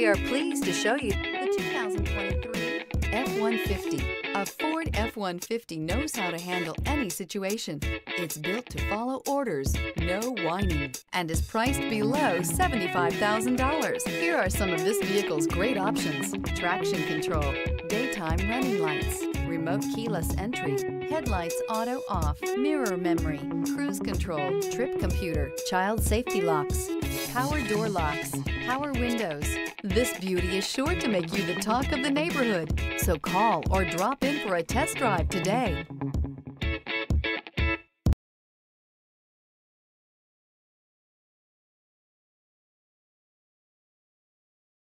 We are pleased to show you the 2023 F-150. A Ford F-150 knows how to handle any situation. It's built to follow orders, no whining, and is priced below $75,000. Here are some of this vehicle's great options: traction control, daytime running lights, remote keyless entry, headlights auto off, mirror memory, cruise control, trip computer, child safety locks, power door locks, power windows. This beauty is sure to make you the talk of the neighborhood. So call or drop in for a test drive today.